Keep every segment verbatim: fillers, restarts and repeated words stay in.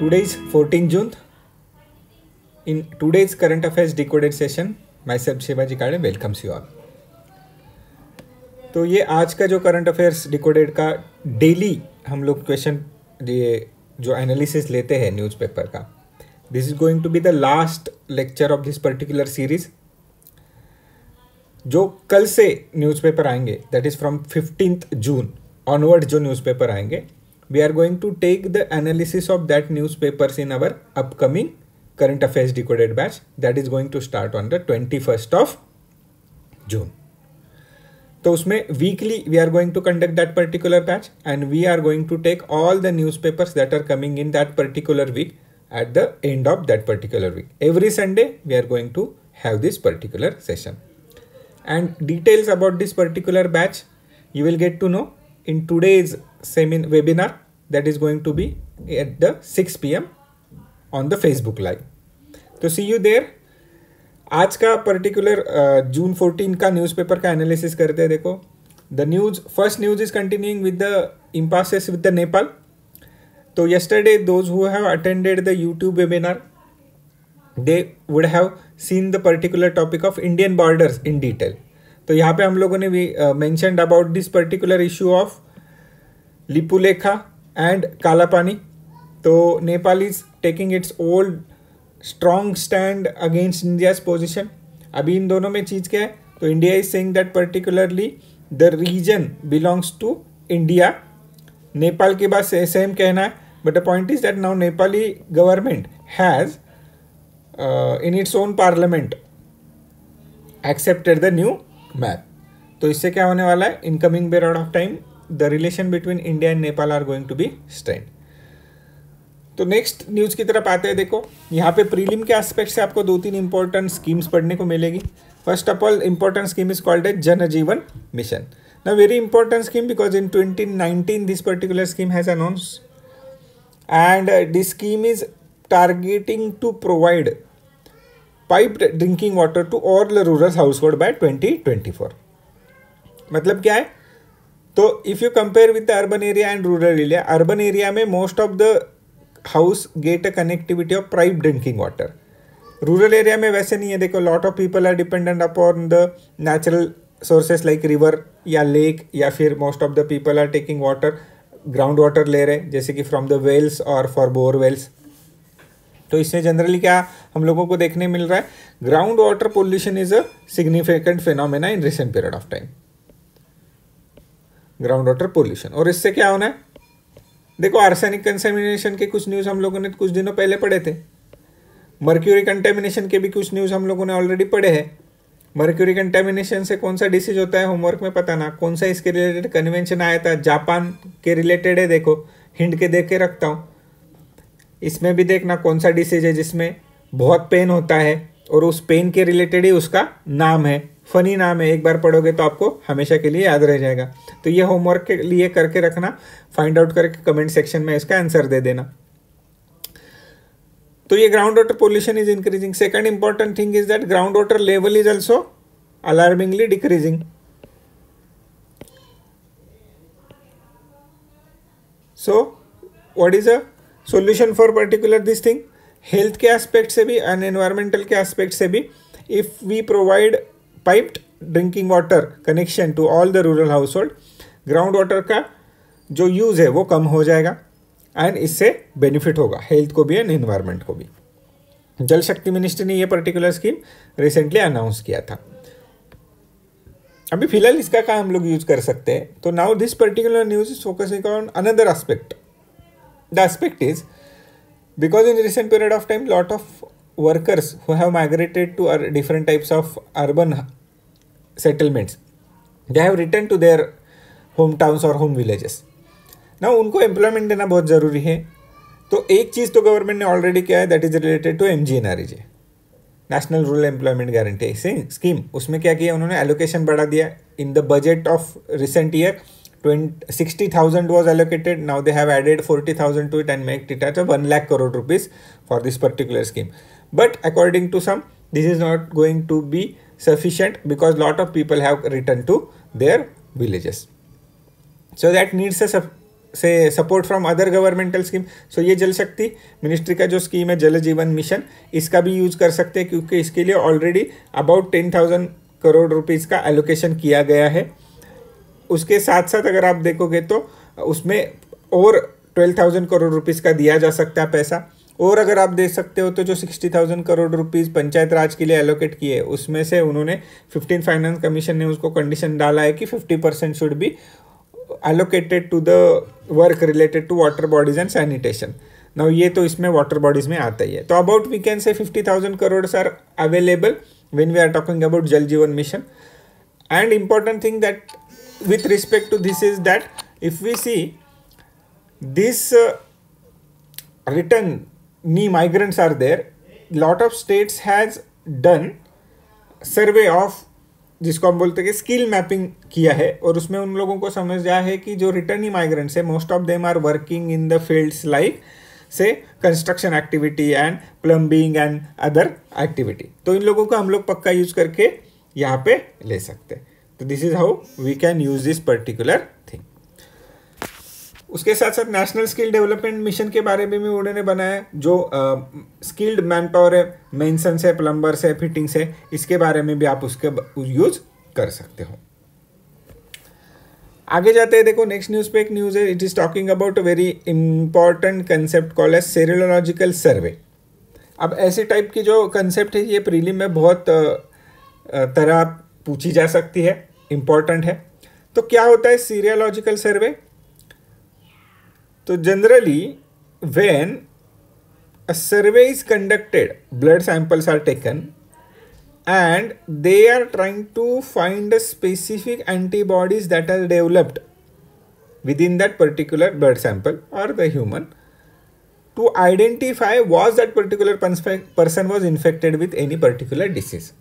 Today is fourteenth June. In today's current affairs decoded session, myself Shivaji काले welcomes you all. तो ये आज का जो करंट अफेयर्स डिकोडेड का डेली हम लोग क्वेश्चन ये जो एनालिसिस लेते हैं न्यूज़पेपर का, this is going to be the last lecture of this particular series. जो कल से न्यूज़पेपर आएंगे, that is from fifteenth June onward जो न्यूज़पेपर आएंगे, we are going to take the analysis of that newspapers in our upcoming current affairs decoded batch that is going to start on the twenty first of June. तो उसमें weekly we are going to conduct that particular batch and we are going to take all the newspapers that are coming in that particular week at the end of that particular week. Every Sunday we are going to have this particular session. And details about this particular batch you will get to know in today's seminar webinar that is going to be at the six p m on the Facebook Live. So see you there. आज का particular June fourteen का newspaper का analysis करते हैं. देखो the news, first news is continuing with the impasses with the Nepal. So yesterday those who have attended the YouTube webinar, they would have seen the particular topic of Indian borders in detail. तो यहाँ पे हम लोगों ने भी mentioned about this particular issue of Lipulekha and Kalapani. तो Nepal is taking its old strong stand against India's position. अभी इन दोनों में चीज़ क्या है, तो India is saying that particularly the region belongs to India. Nepal के बाद सेम कहना है, but the point is that now Nepali government has, uh, in its own parliament, accepted the new map. तो इससे क्या होने वाला है, in coming period of time, the relation between India and Nepal are going to be strained. तो next news की तरफ आते हैं. देखो यहाँ पे प्रीलिम के एस्पेक्ट से आपको दो तीन इम्पोर्टेंट स्कीम्स पढ़ने को मिलेगी. First of all important scheme is called as Jan Jeevan mission. Now very important scheme because in twenty nineteen this particular scheme has announced, and uh, this scheme is targeting to provide piped drinking water to all rural household by twenty twenty-four. मतलब क्या है, तो if you compare with the urban area and rural area, urban area में most of the house get a connectivity of piped drinking water. Rural area में वैसे नहीं है. देखो lot of people are dependent upon the natural sources like river या lake, या फिर most of the people are taking water, ground water ले रहे हैं जैसे कि फ्रॉम द वेल्स और फॉर बोर वेल्स. तो इससे जनरली क्या हम लोगों को देखने मिल रहा है, ground water pollution is a significant phenomena in recent period of time, ground water pollution. और इससे क्या होना है, देखो आर्सेनिक कंसेमिनेशन के कुछ न्यूज़ हम लोगों ने कुछ दिनों पहले पढ़े थे, मर्क्यूरी कंटेमिनेशन के भी कुछ न्यूज़ हम लोगों ने ऑलरेडी पढ़े हैं. मर्क्यूरी कंटेमिनेशन से कौन सा डिसीज होता है, होमवर्क में पता ना कौन सा इसके रिलेटेड कन्वेंशन आया था, जापान के रिलेटेड है. देखो हिंट के देख के रखता हूँ, इसमें भी देखना कौन सा डिसीज है जिसमें बहुत पेन होता है और उस पेन के रिलेटेड ही उसका नाम है. फनी नाम है, एक बार पढ़ोगे तो आपको हमेशा के लिए याद रह जाएगा. तो ये होमवर्क के लिए करके रखना, फाइंड आउट करके कमेंट सेक्शन में इसका आंसर दे देना. तो ये ground water pollution is increasing. Second important thing is that ground water level is also alarmingly decreasing. So what is a solution for particular this thing, health के aspect से भी and environmental के aspect से भी, if we provide piped drinking water connection to all the rural household, ground water का जो use है वो कम हो जाएगा एंड इससे बेनिफिट होगा हेल्थ को भी एंड एनवायरनमेंट को भी. जल शक्ति मिनिस्ट्री ने ये पर्टिकुलर स्कीम रिसेंटली अनाउंस किया था. अभी फिलहाल इसका काम हम लोग यूज कर सकते हैं. तो now this particular news is focusing on another aspect. The aspect is because in recent period of time lot of workers who have migrated to different types of urban settlements, they have return to their home towns और home villages. ना उनको employment देना बहुत ज़रूरी है. तो एक चीज़ तो गवर्नमेंट ने ऑलरेडी किया है, that is related to MGNREG, national rural employment guarantee scheme. उसमें क्या किया उन्होंने, एलोकेशन बढ़ा दिया. In the budget of recent year twenty sixty thousand was allocated, now they have added forty thousand to it and make it at one lakh crore rupees for this particular scheme. But according to some this is not going to be sufficient because lot of people have return to their villages. So that needs a say support from other governmental scheme. So ये जल शक्ति ministry का जो scheme है जल Jeevan mission, इसका भी use कर सकते हैं क्योंकि इसके लिए already about ten thousand crore rupees का एलोकेशन किया गया है। उसके साथ साथ अगर आप देखोगे तो उसमें और ट्वेल्व थाउजेंड करोड़ रुपीज़ का दिया जा सकता है पैसा। और अगर आप देख सकते हो तो जो sixty thousand crore rupees panchayat Raj के लिए एलोकेट किए, उसमें से उन्होंने फिफ्टीन फाइनेंस कमीशन ने उसको कंडीशन डाला है कि fifty percent should be allocated to the work related to water bodies and sanitation. Now ये तो इसमें वाटर बॉडीज़ में आता ही है। तो about we can say fifty thousand crore are available when we are talking about Jal Jeevan mission. And important thing that with respect to this is that if we see this uh, returnee migrants are there, lot of states has done survey of जिसको हम बोलते हैं कि skill mapping किया है और उसमें उन लोगों को समझ आया है कि जो रिटर्नी माइग्रेंट्स है most of them are working in the fields like say construction activity and plumbing and other activity. तो इन लोगों का हम लोग पक्का यूज करके यहाँ पे ले सकते हैं। तो this is how we can use this particular thing. उसके साथ साथ नेशनल स्किल डेवलपमेंट मिशन के बारे में भी उन्होंने बनाया, जो स्किल्ड मैन पावर है, मेंसन्स है, प्लम्बर्स है, फिटिंग्स है, इसके बारे में भी आप उसके यूज कर सकते हो। आगे जाते हैं, देखो नेक्स्ट न्यूज पे एक न्यूज है, it is talking about very important concept call as serological survey. अब ऐसे टाइप की जो कंसेप्ट है ये प्रीलिम में बहुत तरह पूछी जा सकती है, इंपॉर्टेंट है। तो क्या होता है सीरियोलॉजिकल सर्वे? तो generally when a survey is conducted, blood samples are taken and they are trying to find a specific antibodies that are developed with in that particular blood sample और the human to identify was that particular person was infected with any particular disease.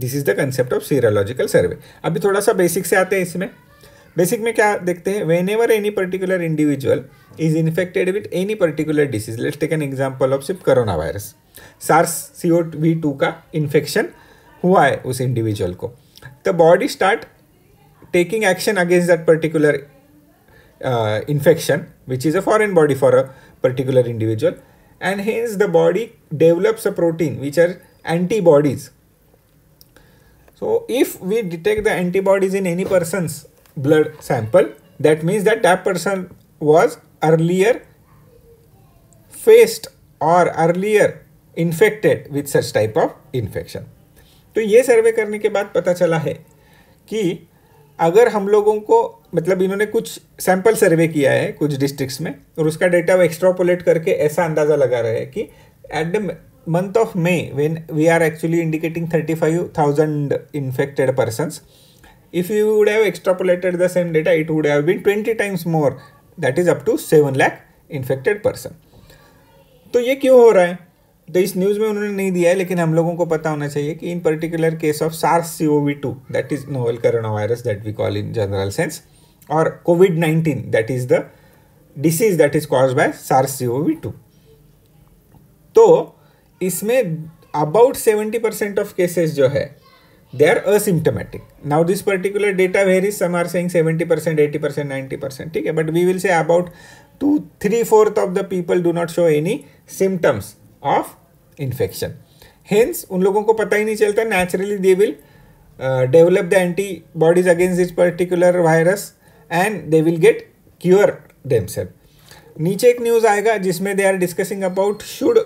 This is the concept of serological survey. अभी थोड़ा सा basic से आते हैं। इसमें basic में क्या देखते हैं, when ever any particular individual is infected with any particular disease, let's take an example of सिर्फ corona virus, SARS CoV two का इन्फेक्शन हुआ है उस इंडिविजुअल को, the body start taking action against that particular infection which is a foreign body for a particular individual and hence the body develops a protein which are antibodies. So if we detect the antibodies in any person's blood sample, that means that that person was earlier faced or earlier infected with such type of infection. तो ये सर्वे करने के बाद पता चला है कि अगर हम लोगों को, मतलब इन्होंने कुछ सैंपल सर्वे किया है कुछ डिस्ट्रिक्ट्स में और उसका डाटा वो एक्स्ट्रापोलेट करके ऐसा अंदाज़ा लगा रहे हैं कि at the month of May, when we are actually indicating thirty-five thousand infected persons, if you would have extrapolated the same data, it would have been twenty times more, that is up to seven lakh infected person. तो ये क्यों हो रहा है? तो इस news में उन्होंने नहीं दिया है, लेकिन हम लोगों को पता होना चाहिए कि in particular case of SARS CoV two that is novel corona virus that we call in general sense और COVID nineteen that is the disease that is caused by SARS CoV two, तो इसमें about seventy percent of cases जो है they are asymptomatic. Now this particular data varies, some are saying seventy percent eighty percent ninety percent ठीक है, but we will say about to three fourth of the people do not show any symptoms of infection, hence उन लोगों को पता ही नहीं चलता, naturally they will develop the antibodies against this particular virus and they will get cure themself. नीचे एक news आएगा जिसमें they are discussing about should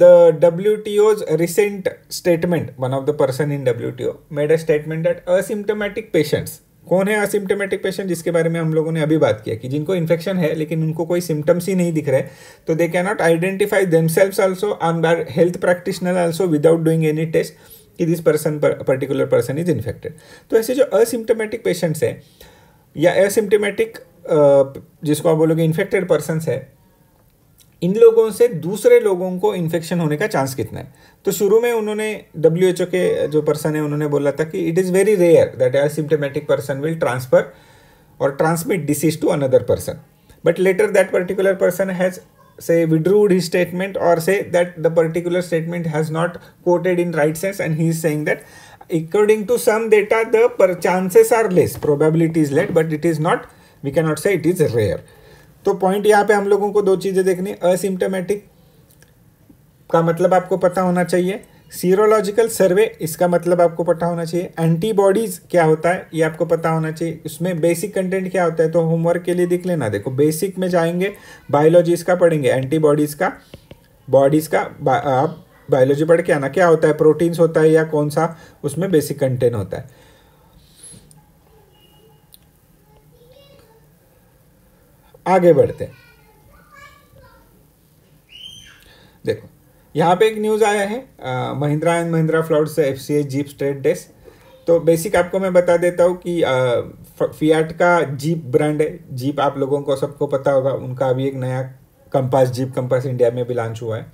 the W T O's recent statement, one of the person in W T O made a statement that asymptomatic patients, कौन है asymptomatic patient जिसके बारे में हम लोगों ने अभी बात किया कि जिनको इन्फेक्शन है लेकिन उनको कोई सिम्टम्स ही नहीं दिख रहे, तो they can not identify themselves also and our health practitioner also without doing any test कि this person particular person is infected. तो ऐसे जो असिम्टोमेटिक पेशेंट्स हैं या असिम्टोमेटिक जिसको आप बोलोगे इन्फेक्टेड पर्सनस है, इन लोगों से दूसरे लोगों को इन्फेक्शन होने का चांस कितना है? तो शुरू में उन्होंने डब्ल्यू एच ओ के जो पर्सन है उन्होंने बोला था कि it is very rare that asymptomatic person will transfer और transmit disease to another person, but later that particular person has say withdrew his statement और say that the particular statement has not quoted in right sense and he is saying that according to some data the chances are less, probability is less, but it is not we can not say it is rare. तो point यहाँ पे हम लोगों को दो चीज़ें देखनी, asymptomatic का मतलब आपको पता होना चाहिए, सीरोलॉजिकल सर्वे इसका मतलब आपको पता होना चाहिए, एंटीबॉडीज़ क्या होता है ये आपको पता होना चाहिए, उसमें बेसिक कंटेंट क्या होता है। तो होमवर्क के लिए देख लेना, देखो बेसिक में जाएंगे बायोलॉजीज़ का पढ़ेंगे, एंटीबॉडीज़ का, बॉडीज़ का, आप बायोलॉजी पढ़ के आना क्या होता है, प्रोटीन्स होता है या कौन सा उसमें बेसिक कंटेंट होता है। आगे बढ़ते हैं। देखो यहाँ पे एक न्यूज़ आया है महिंद्रा एंड महिंद्रा फ्लॉट से F C H jeep straight डेस। तो बेसिक आपको मैं बता देता हूँ कि फियाट का जीप ब्रांड है, जीप आप लोगों को सबको पता होगा, उनका अभी एक नया कंपास जीप कंपास इंडिया में भी लॉन्च हुआ है।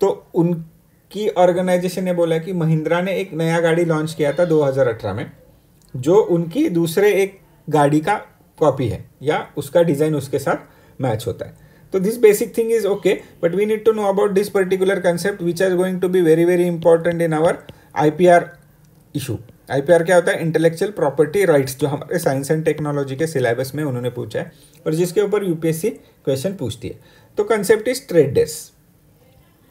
तो उनकी ऑर्गेनाइजेशन ने बोला कि महिंद्रा ने एक नया गाड़ी लॉन्च किया था दो हज़ार अठारह में, जो उनकी दूसरे एक गाड़ी का कॉपी है या उसका डिज़ाइन उसके साथ मैच होता है। तो this basic thing is okay, but we need to know about this particular concept which are going to be very very important in our I P R issue. I P R क्या होता है, intellectual property rights, जो हमारे science and technology के syllabus में उन्होंने पूछा है और जिसके ऊपर U P S C question पूछती है। तो कंसेप्ट इज ट्रेड ड्रेस।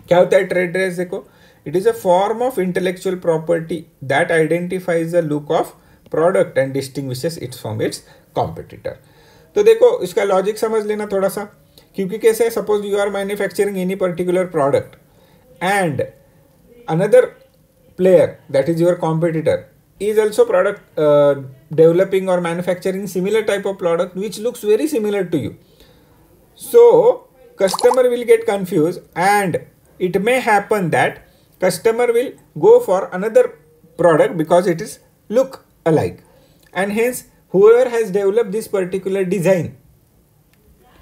क्या होता है ट्रेड ड्रेस? देखो, it is a form of intellectual property that identifies the look of product and distinguishes its from its competitor. तो देखो इसका लॉजिक समझ लेना थोड़ा सा, क्योंकि कैसे, suppose you are manufacturing any particular product and another player that is your competitor is also product developing और manufacturing similar type of product which looks very similar to you, so customer will get confuse and it may happen that customer will go for another product because it is look alike and hence whoever has developed this particular design,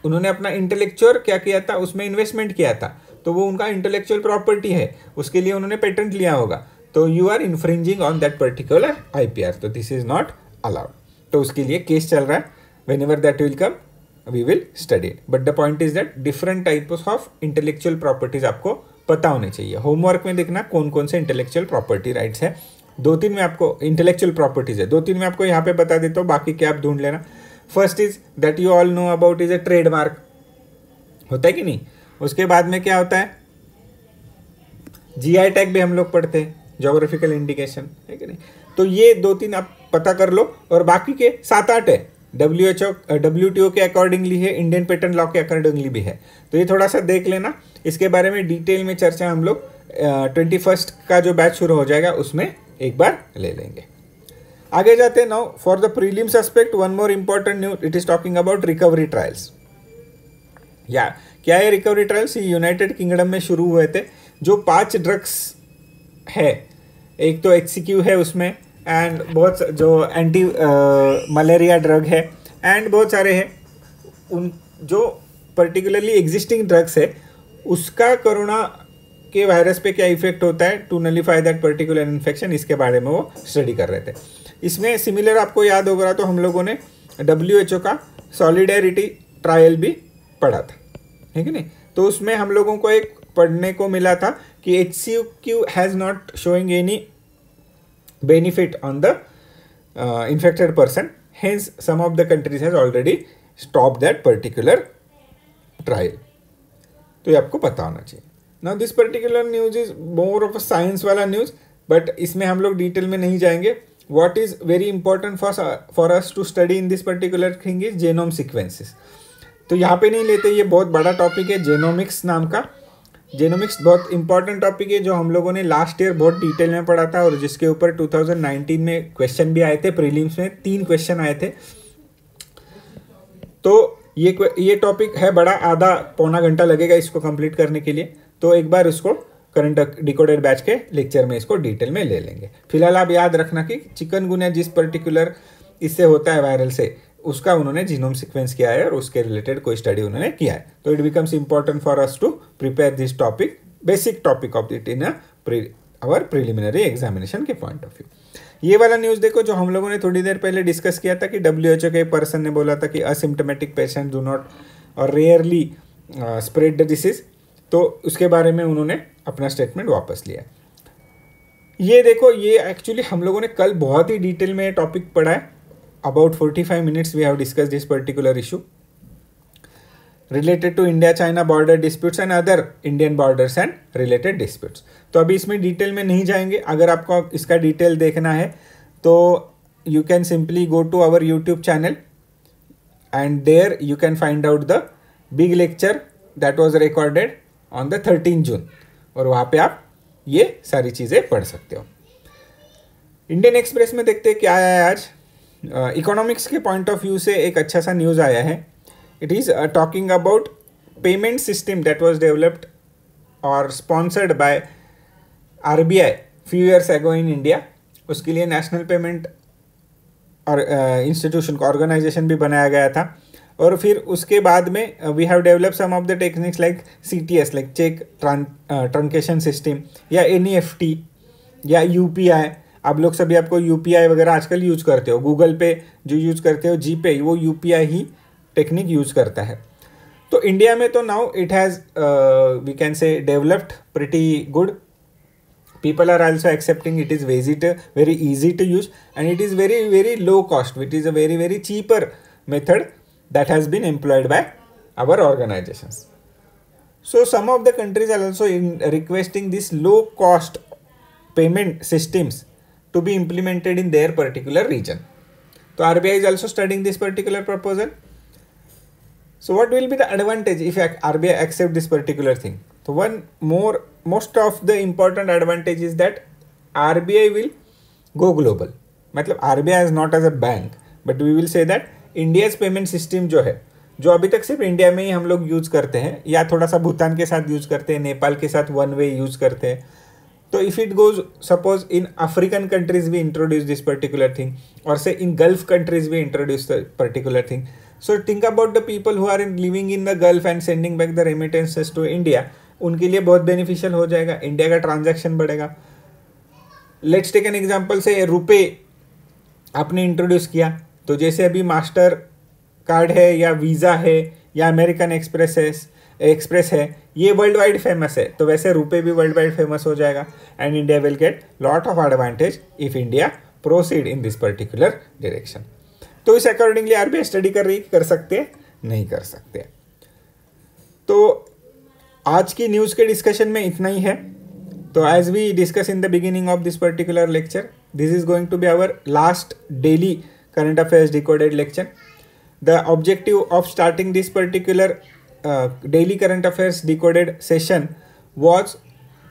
उन्होंने अपना intellectual क्या किया था, उसमें investment किया था, तो वो उनका इंटेलेक्चुअल प्रॉपर्टी है, उसके लिए उन्होंने पेटेंट लिया होगा, तो you are infringing on that particular I P R, तो दिस इज नॉट अलाउड। तो उसके लिए केस चल रहा है, whenever that will come we will study, but the point is that different types of intellectual properties आपको पता होने चाहिए। होमवर्क में देखना कौन कौन से इंटेलेक्चुअल प्रॉपर्टी राइट्स है, दो तीन में आपको इंटेलेक्चुअल प्रॉपर्टीज है, दो तीन में आपको यहाँ पे बता देता हूँ, बाकी क्या आप ढूंढ लेना। First is that you all know about is a trademark, होता है कि नहीं। उसके बाद में क्या होता है, जी आई टैग भी हम लोग पढ़ते हैं, ज्योग्राफिकल इंडिकेशन, है कि नहीं। तो ये दो तीन आप पता कर लो, और बाकी के सात आठ है, W H O W T O के अकॉर्डिंगली है, इंडियन पेटेंट लॉ के अकॉर्डिंगली भी है, तो ये थोड़ा सा देख लेना। इसके बारे में डिटेल में चर्चा हम लोग ट्वेंटी फर्स्ट का जो बैच शुरू हो जाएगा उसमें एक बार ले लेंगे। आगे जाते हैं, now for the prelims aspect one more important news, it is talking about recovery trials. या क्या है रिकवरी ट्रायल्स? यूनाइटेड किंगडम में शुरू हुए थे, जो पांच ड्रग्स है, एक तो एचसीक्यू है उसमें, एंड बहुत जो एंटी मलेरिया ड्रग है, एंड बहुत सारे हैं उन जो पर्टिकुलरली एग्जिस्टिंग ड्रग्स है, उसका कोरोना के वायरस पे क्या इफेक्ट होता है to nullify that particular infection, इसके बारे में वो स्टडी कर रहे थे। इसमें सिमिलर आपको याद होगा तो हम लोगों ने डब्ल्यू एच ओ का सॉलिडेरिटी ट्रायल भी पढ़ा था, ठीक है नहीं। तो उसमें हम लोगों को एक पढ़ने को मिला था कि H C Q has not showing any benefit on the infected person, hence some of the countries has already stop that particular trial, तो ये आपको पता होना चाहिए। Now this particular news is more of a science वाला news, बट इसमें हम लोग डिटेल में नहीं जाएंगे। What is very important for for us to study in this particular thing is genome sequences, तो यहाँ पे नहीं लेते, ये बहुत बड़ा टॉपिक है जेनोमिक्स नाम का। जेनोमिक्स बहुत इंपॉर्टेंट टॉपिक है, जो हम लोगों ने लास्ट ईयर बहुत डिटेल में पढ़ा था और जिसके ऊपर टू थाउज़ेंड नाइनटीन में क्वेश्चन भी आए थे, प्रीलिम्स में तीन क्वेश्चन आए थे। तो ये ये टॉपिक है बड़ा, आधा पौना घंटा लगेगा इसको कंप्लीट करने के लिए, तो एक बार उसको करंट डिकोडेड बैच के लेक्चर में इसको डिटेल में ले लेंगे। फिलहाल आप याद रखना कि चिकनगुनिया जिस पर्टिकुलर इससे होता है वायरल से, उसका उन्होंने जीनोम सीक्वेंस किया है और उसके रिलेटेड कोई स्टडी उन्होंने किया है, तो it becomes important for us to prepare this topic, basic topic of it in our preliminary examination के पॉइंट ऑफ व्यू। ये वाला न्यूज़ देखो, जो हम लोगों ने थोड़ी देर पहले डिस्कस किया था कि डब्ल्यू एच ओ के पर्सन ने बोला था कि असिम्टोमेटिक पेशेंट डू नॉट और रेयरली स्प्रेड द डिसीज, तो उसके बारे में उन्होंने अपना स्टेटमेंट वापस लिया। ये देखो, ये एक्चुअली हम लोगों ने कल बहुत ही डिटेल में टॉपिक पढ़ा है, about forty-five minutes we have discussed this particular issue related to India-China border disputes and other Indian borders and related disputes. तो अभी इसमें डिटेल में नहीं जाएंगे. अगर आपको इसका डिटेल देखना है तो you can simply go to our YouTube channel and there you can find out the big lecture that was recorded on the thirteenth June और वहाँ पे आप ये सारी चीज़ें पढ़ सकते हो. इंडियन एक्सप्रेस में देखते हैं क्या आया है आज. इकोनॉमिक्स uh, के पॉइंट ऑफ व्यू से एक अच्छा सा न्यूज़ आया है. It is uh, talking about payment system that was developed or sponsored by R B I few years ago in India. उसके लिए नेशनल पेमेंट और इंस्टीट्यूशन का ऑर्गेनाइजेशन भी बनाया गया था और फिर उसके बाद में we have developed some of the techniques like C T S like check truncation system या N E F T या U P I. आप लोग सभी आपको U P I वगैरह आजकल यूज करते हो. गूगल पे जो यूज करते हो, जी पे, वो U P I ही टेक्निक यूज़ करता है. तो इंडिया में तो now it has we can say developed pretty good. People are also accepting it is easy to very easy to use and it is very very low cost. It is a very very cheaper method that has been employed by our organisations. So some of the countries are also in requesting this low cost payment systems to be implemented in their particular region. तो R B I is also studying this particular proposal. So what will be the advantage if R B I accept this particular thing? So one more most of the important advantage is that R B I will go global. मतलब R B I is not as a bank, but we will say that India's payment system जो है, जो अभी तक सिर्फ India में ही हम लोग यूज़ करते हैं या थोड़ा सा भूटान के साथ यूज़ करते हैं, नेपाल के साथ वन वे यूज़ करते हैं. तो if it goes suppose in African countries भी इंट्रोड्यूस दिस पर्टिकुलर थिंग और से इन गल्फ कंट्रीज भी introduce the particular thing. So think about the people who are living in the Gulf and sending back the remittances to India. उनके लिए बहुत beneficial हो जाएगा. India का transaction बढ़ेगा. Let's take an example से रुपए आपने introduce किया. तो जैसे अभी मास्टर कार्ड है या वीज़ा है या अमेरिकन एक्सप्रेस है एक्सप्रेस है ये वर्ल्ड वाइड फेमस है. तो वैसे रुपए भी वर्ल्ड वाइड फेमस हो जाएगा and India will get lot of advantage if India proceed in this particular direction. तो इस अकॉर्डिंगली आरबीआई स्टडी कर रही कर सकते नहीं कर सकते. तो आज की न्यूज़ के डिस्कशन में इतना ही है. तो as we discuss in the beginning of this particular lecture, this is going to be our last daily current affairs decoded lecture. The objective of starting this particular daily current affairs decoded session was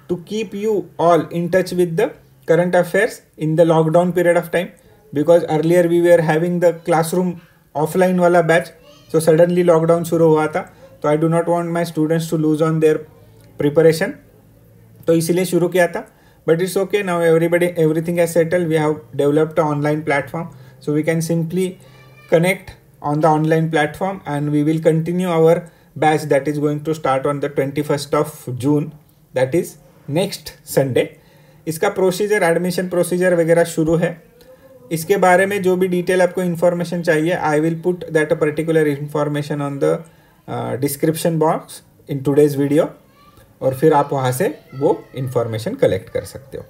to keep you all in touch with the current affairs in the lockdown period of time. Because earlier we were having the classroom offline वाला batch, so suddenly lockdown शुरू हुआ था. तो I do not want my students to lose on their preparation. तो इसीलिए शुरू किया था. But it's okay now. Everybody, everything has settled. We have developed an online platform, so we can simply connect on the online platform, and we will continue our batch that is going to start on the twenty-first of June. That is next Sunday. इसका procedure, admission procedure वगैरह शुरू है. इसके बारे में जो भी detail आपको इन्फॉर्मेशन चाहिए, I will put that particular information on the description box in today's video और फिर आप वहाँ से वो इन्फॉर्मेशन कलेक्ट कर सकते हो.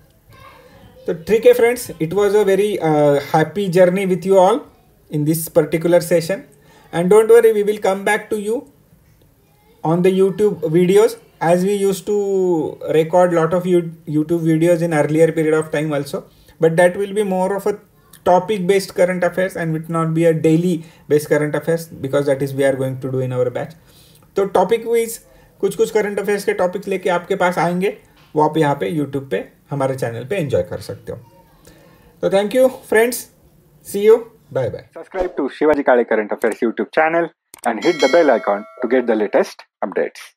तो ठीक है friends, it was a very happy journey with you all in this particular session and don't worry, we will come back to you on the YouTube videos as we use to record lot of YouTube videos in earlier period of time also, but that will be more of a topic based current affairs and will not be a daily based current affairs because that is we are going to do in our batch. तो topic wise कुछ कुछ current affairs के topics लेके आपके पास आएंगे, वो आप यहाँ पे YouTube पे हमारे channel पे enjoy कर सकते हो. तो thank you friends, see you, bye bye. Subscribe to Shivaji Kale Current Affairs YouTube channel and hit the bell icon to get the latest updates.